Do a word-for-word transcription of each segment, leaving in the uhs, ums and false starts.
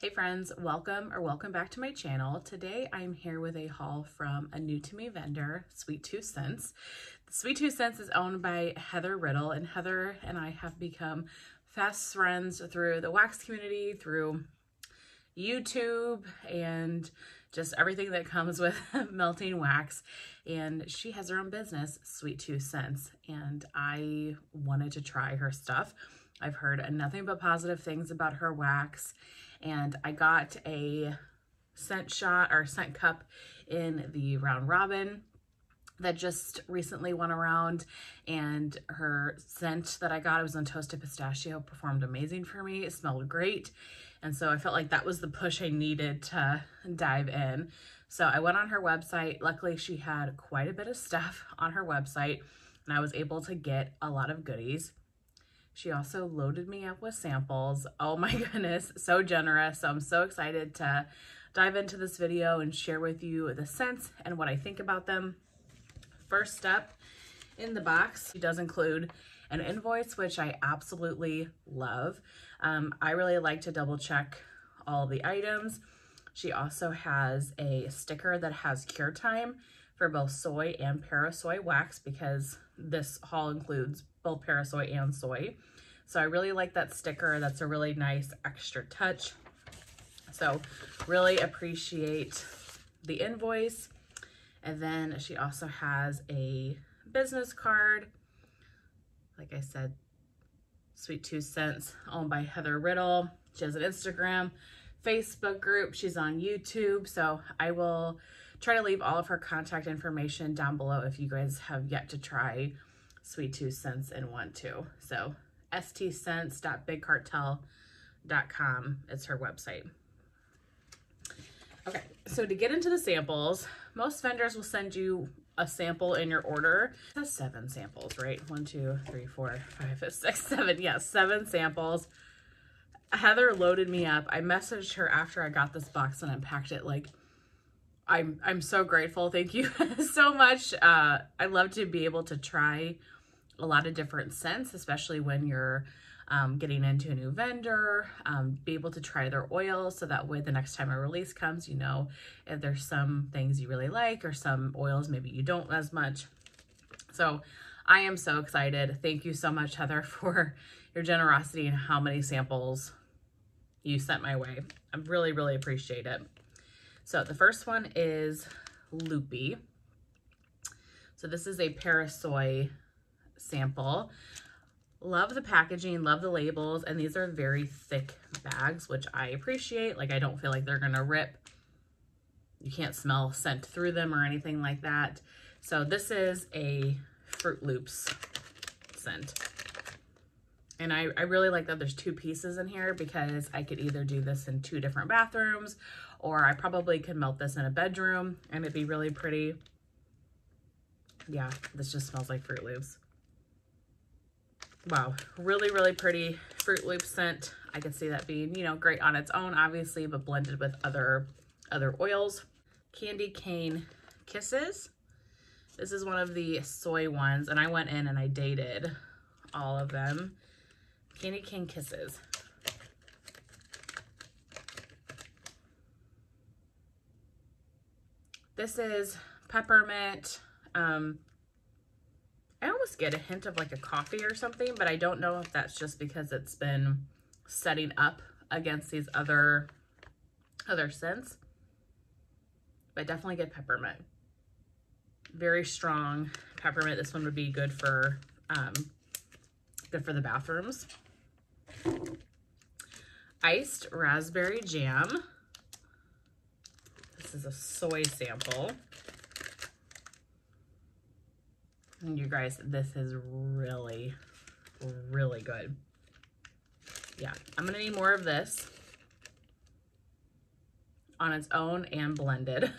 Hey friends, welcome or welcome back to my channel. Today I'm here with a haul from a new to me vendor, Sweet Tooth Scents. Sweet Tooth Scents is owned by Heather Riddle, and Heather and I have become fast friends through the wax community, through YouTube, and just everything that comes with melting wax. And she has her own business, Sweet Tooth Scents, and I wanted to try her stuff. I've heard nothing but positive things about her wax, and I got a scent shot or scent cup in the round robin that just recently went around, and her scent that I got, it was on toasted pistachio, performed amazing for me. It smelled great, and so I felt like that was the push I needed to dive in. So I went on her website. Luckily, she had quite a bit of stuff on her website, and I was able to get a lot of goodies. She also loaded me up with samples. Oh my goodness, so generous. So I'm so excited to dive into this video and share with you the scents and what I think about them. First up in the box, she does include an invoice, which I absolutely love. Um, I really like to double check all the items. She also has a sticker that has cure time for both soy and parasoy wax, because this haul includes both parasoy and soy. So I really like that sticker. That's a really nice extra touch. So really appreciate the invoice. And then she also has a business card. Like I said, Sweet Tooth Scents, owned by Heather Riddle. She has an Instagram, Facebook group. She's on YouTube. So I will try to leave all of her contact information down below if you guys have yet to try Sweet Tooth Scents and want to. So S T scents dot big cartel dot com is her website. Okay, so to get into the samples, most vendors will send you a sample in your order. That's seven samples, right? One, two, three, four, five, six, seven. Yes, yeah, seven samples. Heather loaded me up. I messaged her after I got this box and unpacked it, like, I'm, I'm so grateful. Thank you so much. Uh, I love to be able to try a lot of different scents, especially when you're um, getting into a new vendor, um, be able to try their oil. So that way the next time a release comes, you know, if there's some things you really like or some oils maybe you don't as much. So I am so excited. Thank you so much, Heather, for your generosity and how many samples you sent my way. I really, really appreciate it. So the first one is Loopy. So this is a parasoy sample. Love the packaging, love the labels, and these are very thick bags, which I appreciate. Like, I don't feel like they're gonna rip. You can't smell scent through them or anything like that. So this is a Fruit Loops scent. And I, I really like that there's two pieces in here, because I could either do this in two different bathrooms, or I probably could melt this in a bedroom and it'd be really pretty. Yeah, this just smells like Fruit Loops. Wow, really, really pretty Fruit Loop scent. I could see that being, you know, great on its own, obviously, but blended with other, other oils. Candy Cane Kisses. This is one of the soy ones, and I went in and I dated all of them. Candy Cane Kisses. This is peppermint. Um, I almost get a hint of like a coffee or something, but I don't know if that's just because it's been setting up against these other, other scents, but definitely get peppermint. Very strong peppermint. This one would be good for, um, good for the bathrooms. Iced Raspberry Jam. This is a soy sample. And you guys, this is really, really good. Yeah, I'm gonna need more of this on its own and blended.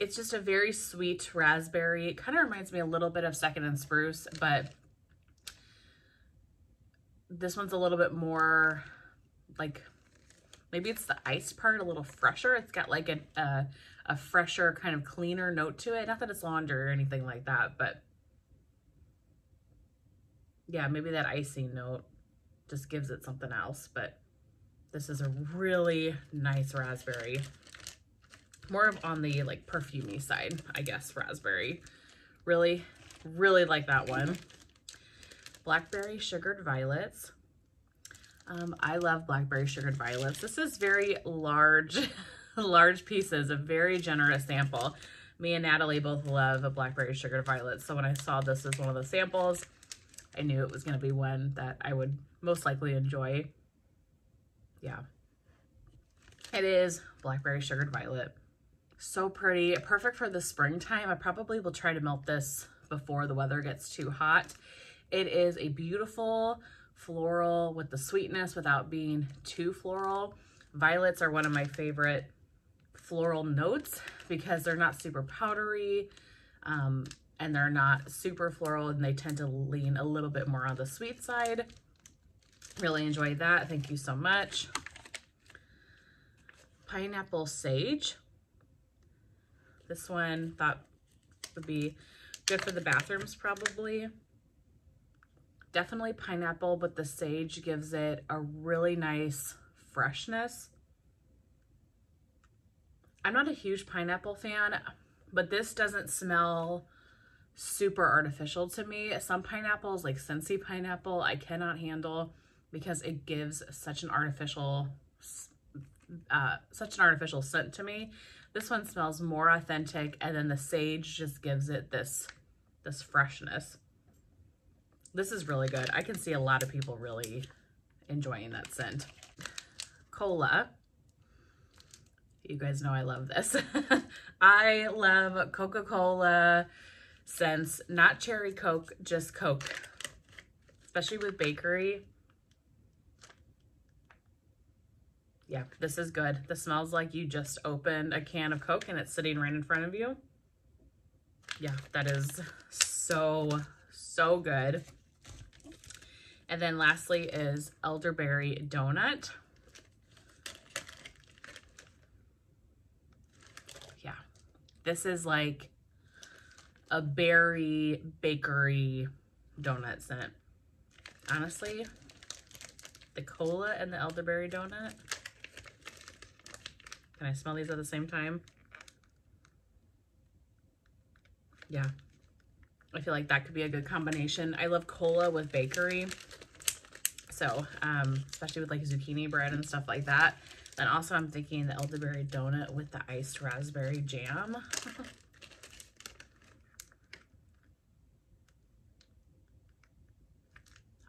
It's just a very sweet raspberry. It kind of reminds me a little bit of Second and Spruce, but this one's a little bit more like, maybe it's the iced part, a little fresher. It's got like a, a, a fresher kind of cleaner note to it. Not that it's laundry or anything like that, but yeah, maybe that icy note just gives it something else, but This is a really nice raspberry. More of on the like perfumey side, I guess, raspberry. Really, really like that one. Blackberry Sugared Violets. Um, I love Blackberry Sugared Violets. This is very large, large pieces, a very generous sample. Me and Natalie both love a Blackberry Sugared Violet. So when I saw this as one of the samples, I knew it was going to be one that I would most likely enjoy. Yeah. It is Blackberry Sugared Violet. So pretty. Perfect for the springtime. I probably will try to melt this before the weather gets too hot. It is a beautiful floral with the sweetness without being too floral. Violets are one of my favorite floral notes because they're not super powdery um, and they're not super floral, and they tend to lean a little bit more on the sweet side. Really enjoyed that. Thank you so much. Pineapple Sage. This one thought would be good for the bathrooms probably. Definitely pineapple, but the sage gives it a really nice freshness. I'm not a huge pineapple fan, but this doesn't smell super artificial to me. Some pineapples, like Scentsy pineapple, I cannot handle because it gives such an artificial uh, such an artificial scent to me. This one smells more authentic, and then the sage just gives it this, this freshness. This is really good. I can see a lot of people really enjoying that scent. Cola. You guys know I love this. I love Coca-Cola scents, not cherry Coke, just Coke, especially with bakery. Yeah, this is good. This smells like you just opened a can of Coke and it's sitting right in front of you. Yeah, that is so, so good. And then lastly is Elderberry Donut. Yeah, this is like a berry bakery donut scent. Honestly, the cola and the elderberry donut. Can I smell these at the same time? Yeah. I feel like that could be a good combination. I love cola with bakery. So, um, especially with like zucchini bread and stuff like that. And also I'm thinking the elderberry donut with the iced raspberry jam.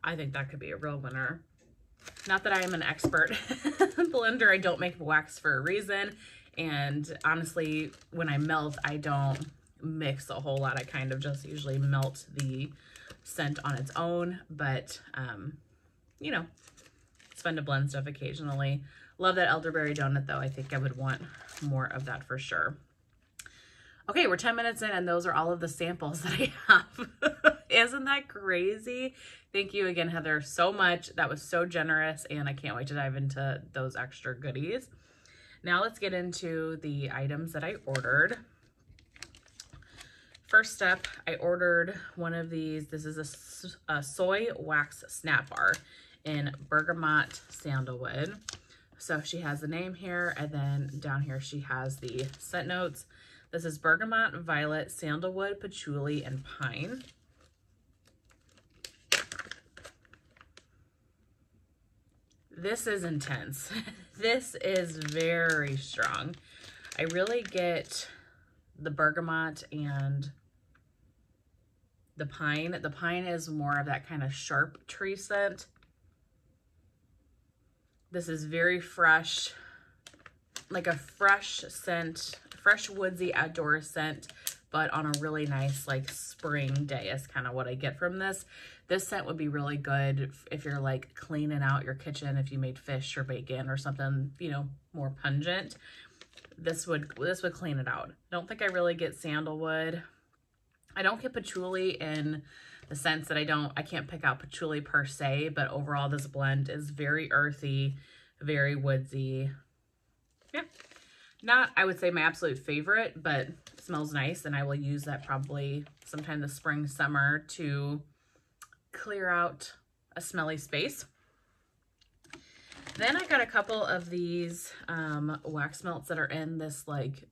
I think that could be a real winner. Not that I am an expert blender. I don't make wax for a reason. And honestly, when I melt, I don't mix a whole lot. I kind of just usually melt the scent on its own. But, um, you know, it's fun to blend stuff occasionally. Love that elderberry donut, though. I think I would want more of that for sure. Okay, we're ten minutes in, and those are all of the samples that I have. Isn't that crazy? Thank you again, Heather, so much. That was so generous, and I can't wait to dive into those extra goodies. Now let's get into the items that I ordered. First up, I ordered one of these. This is a, a soy wax snap bar in bergamot sandalwood. So she has the name here, and then down here she has the scent notes. This is bergamot, violet, sandalwood, patchouli, and pine. This is intense. This is very strong. I really get the bergamot and the pine. The pine is more of that kind of sharp tree scent. This is very fresh, like a fresh scent, fresh woodsy outdoor scent, but on a really nice like spring day is kind of what I get from this. This scent would be really good if you're like cleaning out your kitchen, if you made fish or bacon or something, you know, more pungent. This would, this would clean it out. I don't think I really get sandalwood. I don't get patchouli in the sense that I don't, I can't pick out patchouli per se, but overall this blend is very earthy, very woodsy. Yeah. Not, I would say, my absolute favorite, but smells nice, and I will use that probably sometime this spring, summer to clear out a smelly space. Then I got a couple of these um, wax melts that are in this like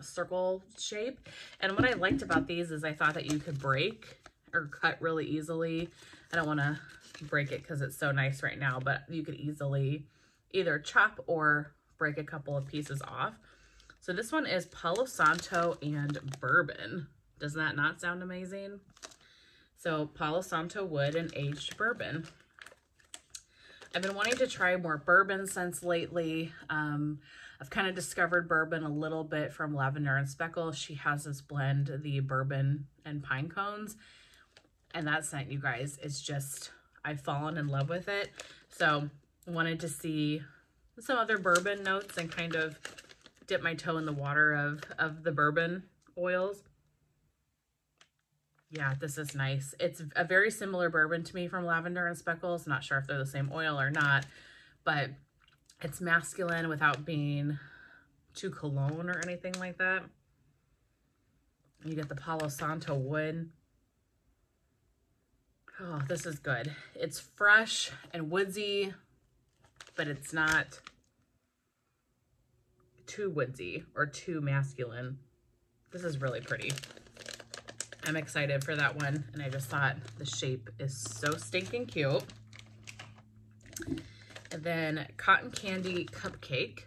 circle shape. And what I liked about these is I thought that you could break or cut really easily. I don't want to break it because it's so nice right now, but you could easily either chop or break a couple of pieces off. So this one is Palo Santo and bourbon. Does that not sound amazing? So Palo Santo wood and aged bourbon. I've been wanting to try more bourbon scents lately. Um, I've kind of discovered bourbon a little bit from Lavender and Spackle. She has this blend, the bourbon and pine cones. And that scent, you guys, is just, I've fallen in love with it. So wanted to see some other bourbon notes and kind of dip my toe in the water of, of the bourbon oils. Yeah, this is nice. It's a very similar bourbon to me from Lavender and Spackle. Not sure if they're the same oil or not, but it's masculine without being too cologne or anything like that. You get the Palo Santo wood. Oh, this is good. It's fresh and woodsy, but it's not too woodsy or too masculine. This is really pretty. I'm excited for that one, and I just thought the shape is so stinking cute. And then Cotton Candy Cupcake.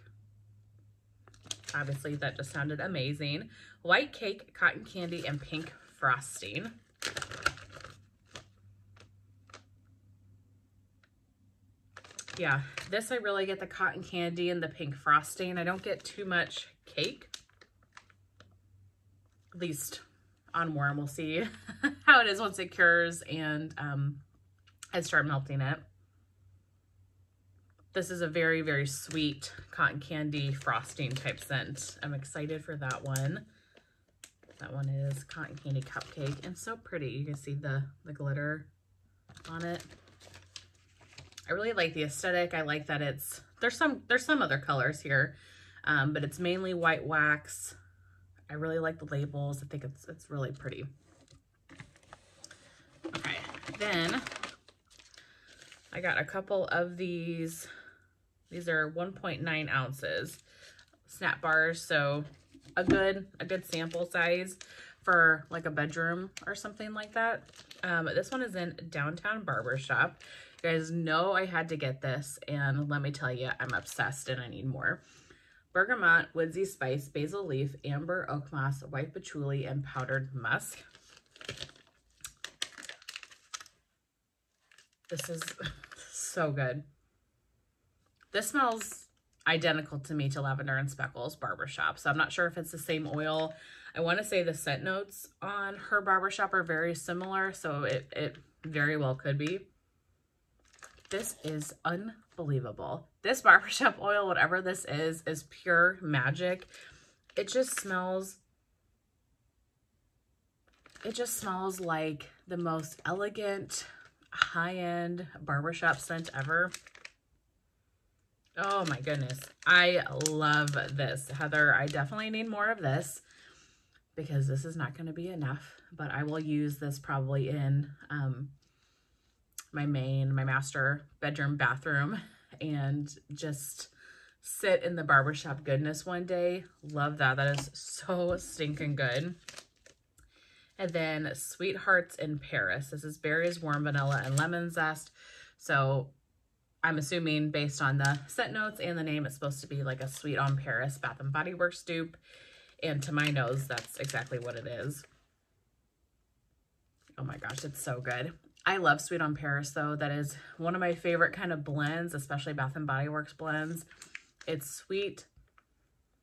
Obviously, that just sounded amazing. White Cake, Cotton Candy, and Pink Frosting. Yeah, this I really get the cotton candy and the pink frosting. I don't get too much cake, at least on warm. We'll see how it is once it cures and um, I start melting it. This is a very, very sweet cotton candy frosting type scent. I'm excited for that one. That one is Cotton Candy Cupcake, and so pretty. You can see the, the glitter on it. I really like the aesthetic. I like that it's, there's some, there's some other colors here, um, but it's mainly white wax. I really like the labels. I think it's, it's really pretty. Okay. Then I got a couple of these. These are one point nine ounces snap bars. So a good, a good sample size for like a bedroom or something like that. Um, this one is in Downtown Barbershop. You guys know I had to get this, and let me tell you, I'm obsessed and I need more. Bergamot, woodsy spice, basil leaf, amber, oak moss, white patchouli, and powdered musk. This is so good. This smells identical to me to Lavender and Spackle's Barbershop, so I'm not sure if it's the same oil. I want to say the scent notes on her Barbershop are very similar, so it, it very well could be. This is unbelievable. This Barbershop oil, whatever this is, is pure magic. It just smells, it just smells like the most elegant, high-end Barbershop scent ever. Oh my goodness. I love this. Heather, I definitely need more of this because this is not going to be enough, but I will use this probably in, um, my main, my master bedroom, bathroom, and just sit in the Barbershop goodness one day. Love that. That is so stinking good. And then Sweethearts in Paris. This is berries, warm vanilla, and lemon zest. So I'm assuming based on the scent notes and the name, it's supposed to be like a Sweet on Paris Bath and Body Works dupe. And to my nose, that's exactly what it is. Oh my gosh, it's so good. I love Sweet on Paris, though. That is one of my favorite kind of blends, especially Bath and Body Works blends. It's sweet,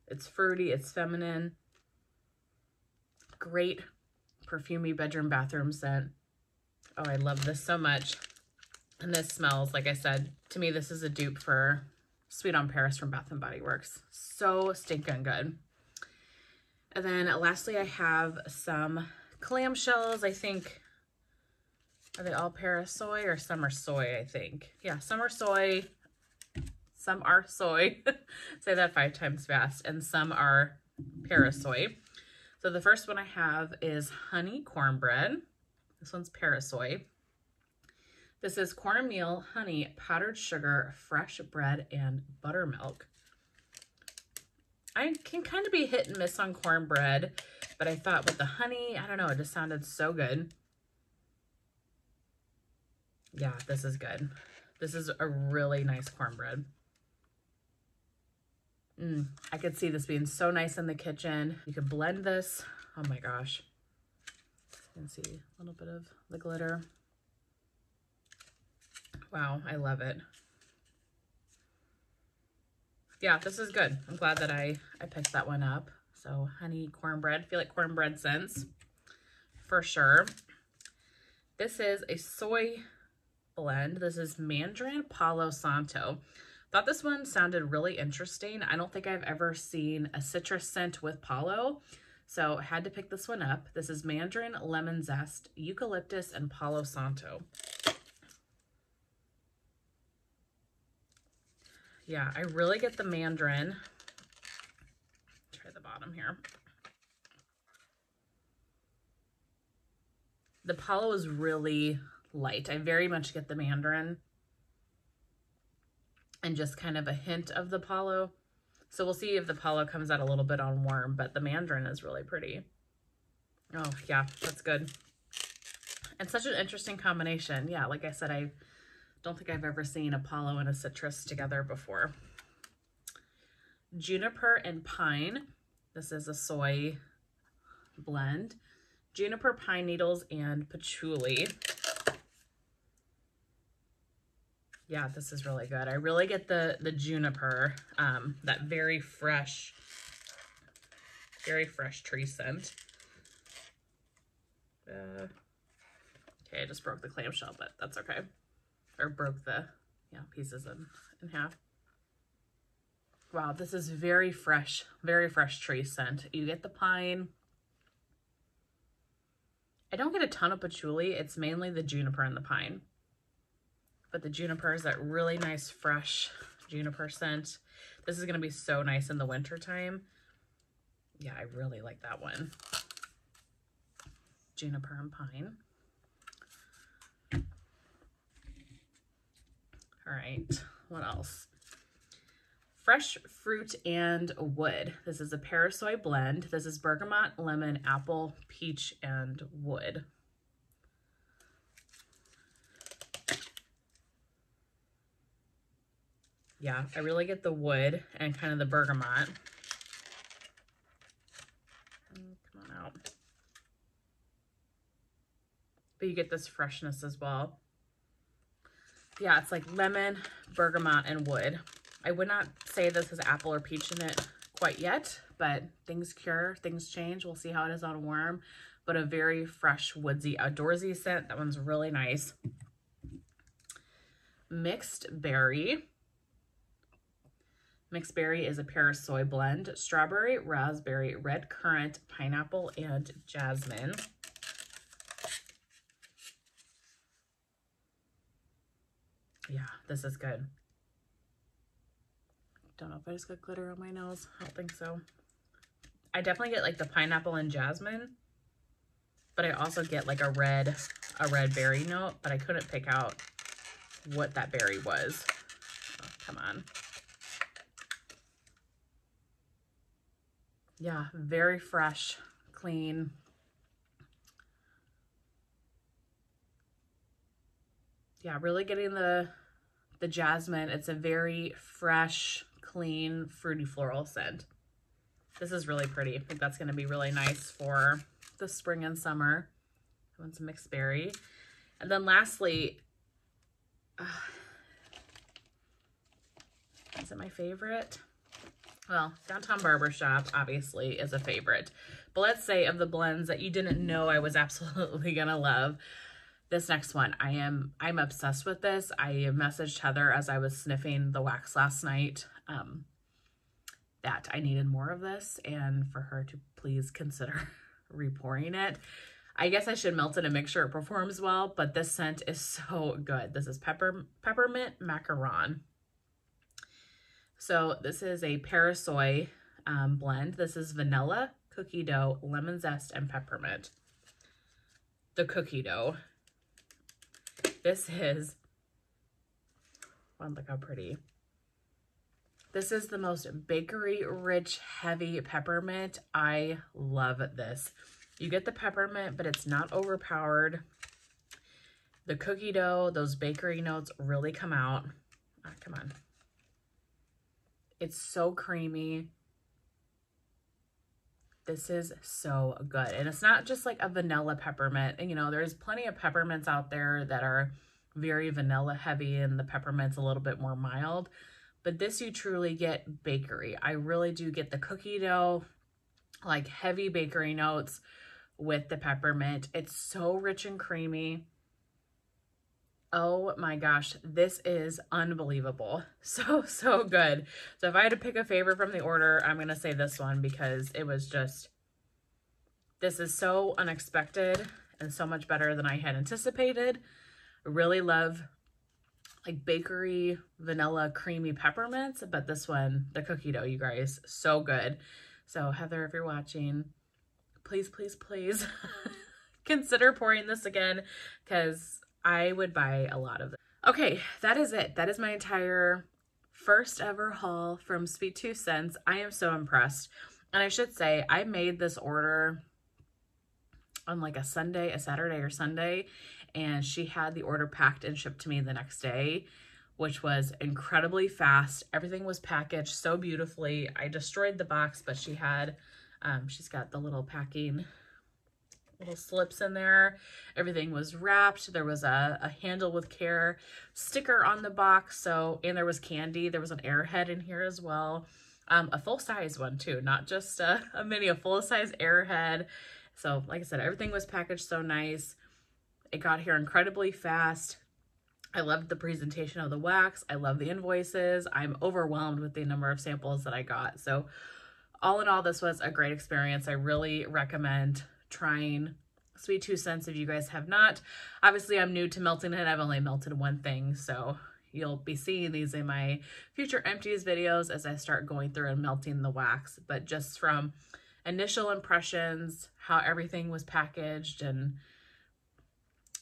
it's fruity, it's feminine. Great perfumey bedroom bathroom scent. Oh, I love this so much. And this smells, like I said, to me, this is a dupe for Sweet on Paris from Bath and Body Works. So stinking good. And then lastly, I have some clamshells. I think... Are they all Paris soy or some are soy, I think. Yeah, some are soy. Some are soy. Say that five times fast. And some are Paris soy. So the first one I have is honey cornbread. This one's Paris soy. This is cornmeal, honey, powdered sugar, fresh bread, and buttermilk. I can kind of be hit and miss on cornbread, but I thought with the honey, I don't know, it just sounded so good. Yeah, this is good. This is a really nice cornbread. Mm, I could see this being so nice in the kitchen. You could blend this. Oh my gosh. You can see a little bit of the glitter. Wow, I love it. Yeah, this is good. I'm glad that I, I picked that one up. So honey, cornbread. I feel like cornbread scents for sure. This is a soy blend. This is Mandarin Palo Santo. Thought this one sounded really interesting. I don't think I've ever seen a citrus scent with palo, so I had to pick this one up. This is Mandarin, Lemon Zest, Eucalyptus, and Palo Santo. Yeah, I really get the mandarin. Try the bottom here. The palo is really light. I very much get the mandarin and just kind of a hint of the palo. So we'll see if the palo comes out a little bit on warm, but the mandarin is really pretty. Oh yeah, that's good. And such an interesting combination. Yeah, like I said, I don't think I've ever seen a palo and a citrus together before. Juniper and pine. This is a soy blend. Juniper, pine needles, and patchouli. Yeah, this is really good. I really get the, the juniper, um, that very fresh, very fresh tree scent. Uh, okay, I just broke the clamshell, but that's okay. Or broke the yeah pieces in, in half. Wow, this is very fresh, very fresh tree scent. You get the pine. I don't get a ton of patchouli. It's mainly the juniper and the pine. But the juniper is that really nice, fresh juniper scent. This is going to be so nice in the winter time. Yeah, I really like that one. Juniper and pine. All right, what else? Fresh fruit and wood. This is a Parasoy blend. This is bergamot, lemon, apple, peach, and wood. Yeah, I really get the wood and kind of the bergamot. Come on out. But you get this freshness as well. Yeah, it's like lemon, bergamot, and wood. I would not say this has apple or peach in it quite yet, but things cure, things change. We'll see how it is on warm, but a very fresh, woodsy, outdoorsy scent. That one's really nice. Mixed berry. Mixed berry is a Parasoy blend. Strawberry, raspberry, red currant, pineapple, and jasmine. Yeah, this is good. Don't know if I just got glitter on my nose. I don't think so. I definitely get like the pineapple and jasmine, but I also get like a red, a red berry note, but I couldn't pick out what that berry was. Oh, come on. Yeah, very fresh, clean. Yeah, really getting the the jasmine. It's a very fresh, clean, fruity floral scent. This is really pretty. I think that's going to be really nice for the spring and summer. I want some mixed berry. And then lastly, uh, is it my favorite? Well, Downtown Barbershop obviously is a favorite, but let's say of the blends that you didn't know I was absolutely going to love, this next one, I am, I'm obsessed with this. I messaged Heather as I was sniffing the wax last night, um, that I needed more of this and for her to please consider repouring it. I guess I should melt it and make sure it performs well, but this scent is so good. This is pepper, peppermint macaron. So this is a Parasoy um, blend. This is vanilla, cookie dough, lemon zest, and peppermint. The cookie dough. This is, wow, look how pretty. This is the most bakery rich, heavy peppermint. I love this. You get the peppermint, but it's not overpowered. The cookie dough, those bakery notes really come out. Oh, come on. It's so creamy. This is so good. And it's not just like a vanilla peppermint. And you know, there's plenty of peppermints out there that are very vanilla heavy and the peppermint's a little bit more mild. But this you truly get bakery. I really do get the cookie dough, like heavy bakery notes with the peppermint. It's so rich and creamy. Oh my gosh, this is unbelievable. So, so good. So if I had to pick a favorite from the order, I'm going to say this one because it was just, this is so unexpected and so much better than I had anticipated. I really love like bakery, vanilla, creamy peppermints, but this one, the cookie dough, you guys, so good. So Heather, if you're watching, please, please, please consider pouring this again because I would buy a lot of them. Okay, that is it. That is my entire first ever haul from Sweet Tooth Scents. I am so impressed. And I should say, I made this order on like a Sunday, a Saturday or Sunday, and she had the order packed and shipped to me the next day, which was incredibly fast. Everything was packaged so beautifully. I destroyed the box, but she had, um, she's got the little packing little slips in there. Everything was wrapped. There was a, a handle with care sticker on the box. So, and there was candy. There was an Airhead in here as well. Um, a full size one too, not just a, a mini, a full size Airhead. So like I said, everything was packaged so nice. It got here incredibly fast. I loved the presentation of the wax. I love the invoices. I'm overwhelmed with the number of samples that I got. So all in all, this was a great experience. I really recommend trying Sweet Tooth Scents if you guys have not. Obviously, I'm new to melting it. I've only melted one thing, so you'll be seeing these in my future empties videos as I start going through and melting the wax. But just from initial impressions, how everything was packaged and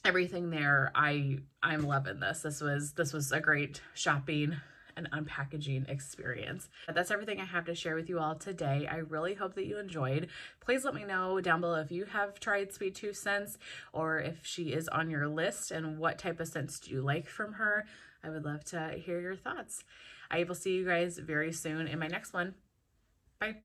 everything there, I I'm loving this. This was this was a great shopping an unpackaging experience. But that's everything I have to share with you all today. I really hope that you enjoyed. Please let me know down below if you have tried Sweet Tooth Scents or if she is on your list and what type of scents do you like from her. I would love to hear your thoughts. I will see you guys very soon in my next one. Bye.